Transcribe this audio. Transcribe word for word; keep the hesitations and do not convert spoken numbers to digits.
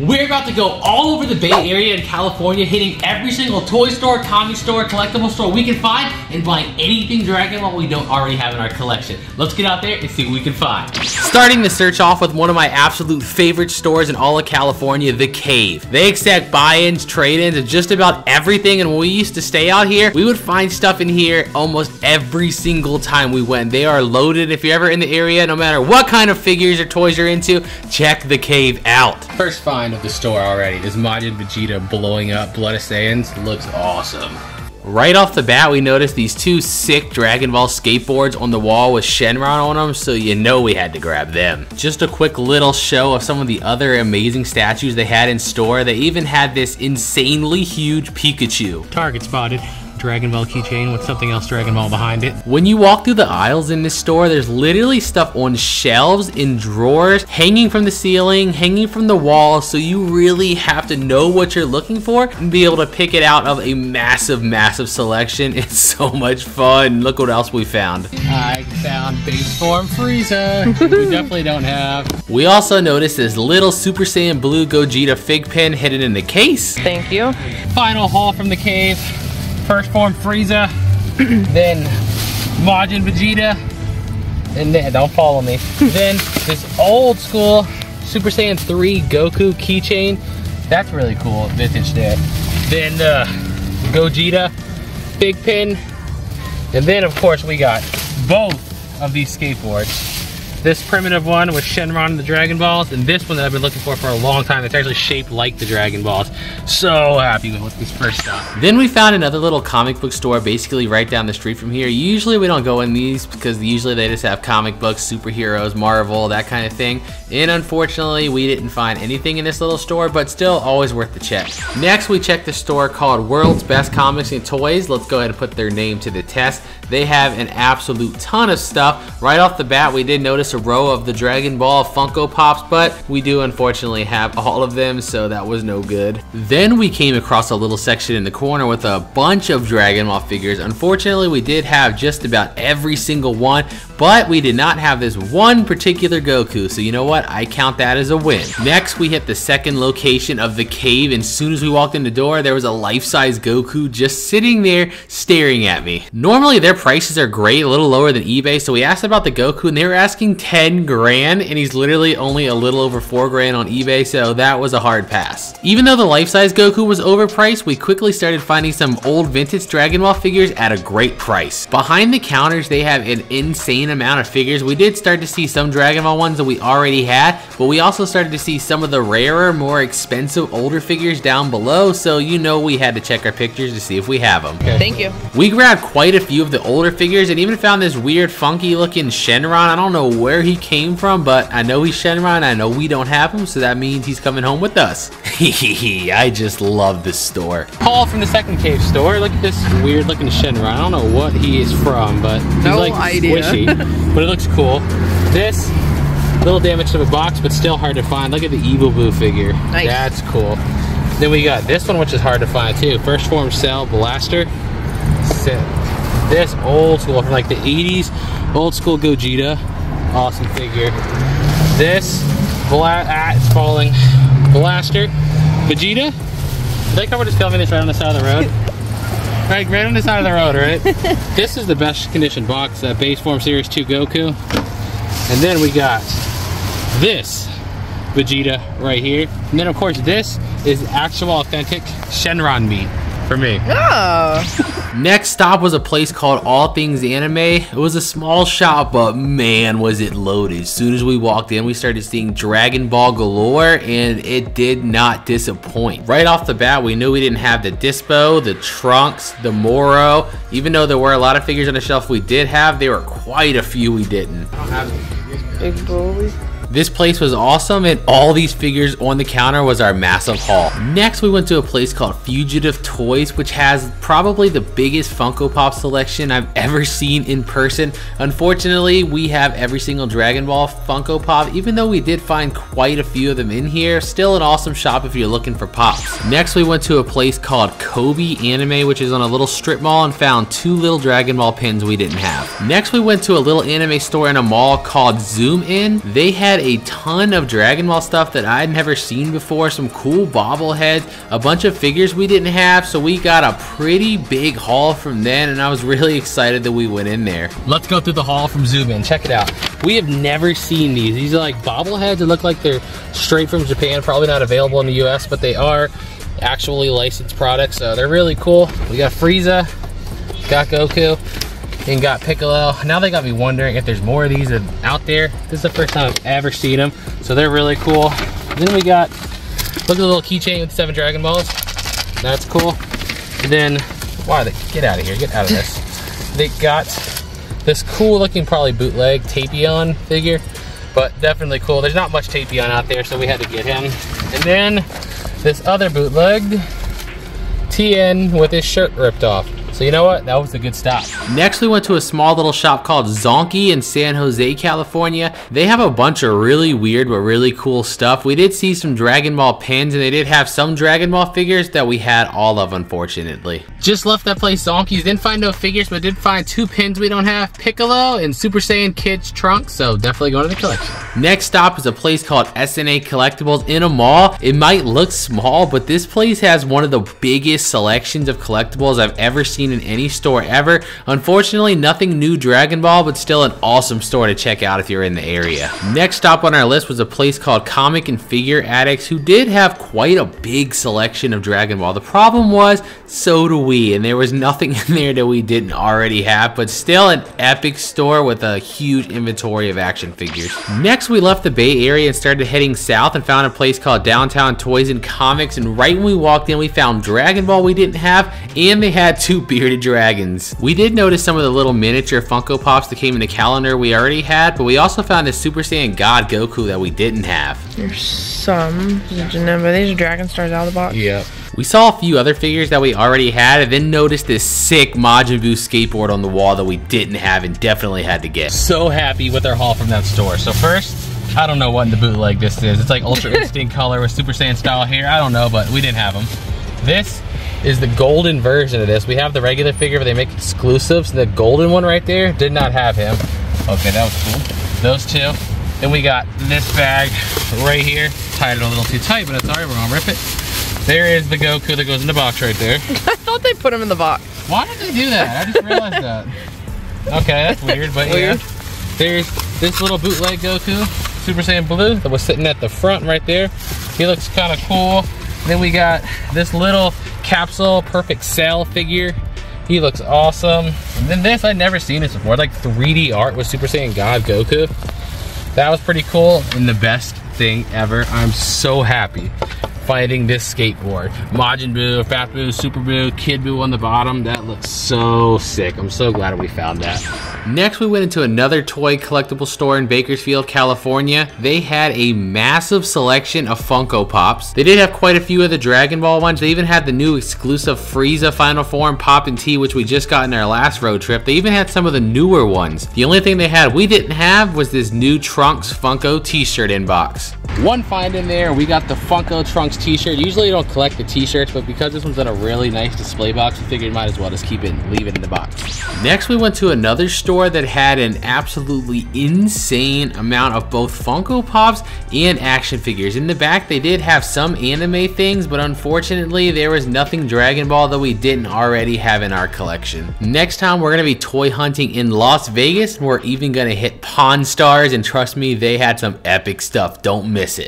We're about to go all over the Bay Area in California, hitting every single toy store, comic store, collectible store we can find, and buying anything Dragon Ball we don't already have in our collection. Let's get out there and see what we can find. Starting the search off with one of my absolute favorite stores in all of California, The Cave. They accept buy-ins, trade-ins, and just about everything, and when we used to stay out here, we would find stuff in here almost every single time we went. They are loaded. If you're ever in the area, no matter what kind of figures or toys you're into, check The Cave out. First find of the store already. This Majin Vegeta blowing up Blood of Saiyans looks awesome. Right off the bat, we noticed these two sick Dragon Ball skateboards on the wall with Shenron on them, so you know we had to grab them. Just a quick little show of some of the other amazing statues they had in store. They even had this insanely huge Pikachu. Target spotted. Dragon Ball keychain with something else Dragon Ball behind it. When you walk through the aisles in this store, there's literally stuff on shelves, in drawers, hanging from the ceiling, hanging from the wall, so you really have to know what you're looking for and be able to pick it out of a massive, massive selection. It's so much fun. Look what else we found. I found base form Frieza, we definitely don't have. We also noticed this little Super Saiyan Blue Gogeta fig pen hidden in the case. Thank you. Final haul from the cave. First form Frieza, then Majin Vegeta, and then, don't follow me, then this old school Super Saiyan three Goku keychain, that's really cool, vintage there. Then uh, Gogeta, Big Pin, and then of course we got both of these skateboards. This primitive one with Shenron and the Dragon Balls, and this one that I've been looking for for a long time that's actually shaped like the Dragon Balls. So happy with this first stuff. Then we found another little comic book store basically right down the street from here. Usually we don't go in these because usually they just have comic books, superheroes, Marvel, that kind of thing. And unfortunately we didn't find anything in this little store, but still always worth the check. Next we checked the store called World's Best Comics and Toys. Let's go ahead and put their name to the test. They have an absolute ton of stuff. Right off the bat we did notice a row of the Dragon Ball Funko Pops, but we do unfortunately have all of them, so that was no good. Then we came across a little section in the corner with a bunch of Dragon Ball figures. Unfortunately we did have just about every single one, but we did not have this one particular Goku, so you know what, I count that as a win. Next we hit the second location of the cave, and as soon as we walked in the door there was a life-size Goku just sitting there staring at me. Normally their prices are great, a little lower than eBay, so we asked about the Goku and they were asking ten grand, and he's literally only a little over four grand on eBay, so that was a hard pass. Even though the life-size Goku was overpriced, we quickly started finding some old vintage Dragon Ball figures at a great price. Behind the counters they have an insane amount of figures. We did start to see some Dragon Ball ones that we already had, but we also started to see some of the rarer, more expensive, older figures down below, so you know we had to check our pictures to see if we have them. Okay. Thank you. We grabbed quite a few of the older figures and even found this weird funky looking Shenron. I don't know where he came from, but I know he's Shenron. I know we don't have him, so that means he's coming home with us. Hehehe, I just love this store. Paul from the second cave store. Look at this weird looking Shenron. I don't know what he is from, but he's no like idea. Squishy, but it looks cool. This, little damage to the box, but still hard to find. Look at the Evil Buu figure. Nice. That's cool. Then we got this one, which is hard to find too. First form Cell Blaster. This old school from like the eighties, old school Gogeta. Awesome figure. This bla ah, it's falling Blaster Vegeta. Did I cover filming this right on the side of the road? right, right on the side of the road, right? This is the best condition box, that uh, base form series two Goku. And then we got this Vegeta right here. And then of course this is actual authentic Shenron meat for me. Oh. Next stop was a place called All Things Anime. It was a small shop, but man, was it loaded. As soon as we walked in, we started seeing Dragon Ball galore, and it did not disappoint. Right off the bat, we knew we didn't have the Dispo, the Trunks, the Moro. Even though there were a lot of figures on the shelf we did have, there were quite a few we didn't. I don't have This place was awesome, and all these figures on the counter was our massive haul. Next, we went to a place called Fugitive Toys, which has probably the biggest Funko Pop selection I've ever seen in person. Unfortunately, we have every single Dragon Ball Funko Pop, even though we did find quite a few of them in here. Still an awesome shop if you're looking for pops. Next, we went to a place called Kobe Anime, which is on a little strip mall, and found two little Dragon Ball pins we didn't have. Next, we went to a little anime store in a mall called Zoom In. They had a ton of Dragon Ball stuff that I had never seen before, some cool bobbleheads, a bunch of figures we didn't have, so we got a pretty big haul from then, and I was really excited that we went in there. Let's go through the haul from Zoom In. Check it out. We have never seen these. These are like bobbleheads that look like they're straight from Japan, probably not available in the U S, but they are actually licensed products, so they're really cool. We got Frieza, got Goku, and got Piccolo. Now they got me wondering if there's more of these out there. This is the first time I've ever seen them, so they're really cool. Then we got, look at the little keychain with seven Dragon Balls. That's cool. And then, wow, get out of here, get out of this. They got this cool looking probably bootleg Tapion figure, but definitely cool. There's not much Tapion out there, so we had to get him. And then this other bootlegged Tien with his shirt ripped off. So you know what? That was a good stop. Next, we went to a small little shop called Zonky in San Jose, California. They have a bunch of really weird but really cool stuff. We did see some Dragon Ball pins, and they did have some Dragon Ball figures that we had all of, unfortunately. Just left that place, Zonky's. Didn't find no figures, but did find two pins we don't have, Piccolo and Super Saiyan Kids Trunks, so definitely going to the collection. Next stop is a place called S N A Collectibles in a mall. It might look small, but this place has one of the biggest selections of collectibles I've ever seen in any store ever. Unfortunately, nothing new Dragon Ball, but still an awesome store to check out if you're in the area. Next stop on our list was a place called Comic and Figure Addicts, who did have quite a big selection of Dragon Ball. The problem was, so do we, and there was nothing in there that we didn't already have, but still an epic store with a huge inventory of action figures. Next, we left the Bay Area and started heading south and found a place called Downtown Toys and Comics, and right when we walked in, we found Dragon Ball we didn't have, and they had two big bearded dragons. We did notice some of the little miniature Funko Pops that came in the calendar we already had, but we also found a Super Saiyan God Goku that we didn't have. There's some, remember, these are Dragon Stars out of the box. Yeah. We saw a few other figures that we already had, and then noticed this sick Majin Buu skateboard on the wall that we didn't have and definitely had to get. So happy with our haul from that store. So first, I don't know what in the bootleg this is. It's like Ultra Instinct color with Super Saiyan style hair. I don't know, but we didn't have them. This is the golden version of this. We have the regular figure, but they make exclusives. The golden one right there, did not have him. Okay, that was cool. Those two. Then we got this bag right here. Tied it a little too tight, but it's all right, we're gonna rip it. There is the Goku that goes in the box right there. I thought they put him in the box. Why did they do that? I just realized that. Okay, that's weird, but weird. Yeah. There's this little bootleg Goku, Super Saiyan Blue, that was sitting at the front right there. He looks kind of cool. Then we got this little capsule perfect Cell figure. He looks awesome. And then this, I'd never seen this before. Like three D art with Super Saiyan God Goku. That was pretty cool. And the best thing ever, I'm so happy finding this skateboard. Majin Buu, Fat Buu, Super Buu, Kid Buu on the bottom. That looks so sick. I'm so glad we found that. Next, we went into another toy collectible store in Bakersfield, California. They had a massive selection of Funko Pops. They did have quite a few of the Dragon Ball ones. They even had the new exclusive Frieza Final Form Pop and Tea, which we just got in our last road trip. They even had some of the newer ones. The only thing they had we didn't have was this new Trunks Funko t-shirt inbox. One find in there, we got the Funko Trunks t-shirt. Usually you don't collect the t-shirts, but because this one's in a really nice display box, we figured might as well just keep it and leave it in the box. Next, we went to another store that had an absolutely insane amount of both Funko Pops and action figures. In the back, they did have some anime things, but unfortunately, there was nothing Dragon Ball that we didn't already have in our collection. Next time, we're gonna be toy hunting in Las Vegas. We're even gonna hit Pawn Stars, and trust me, they had some epic stuff. Don't miss it.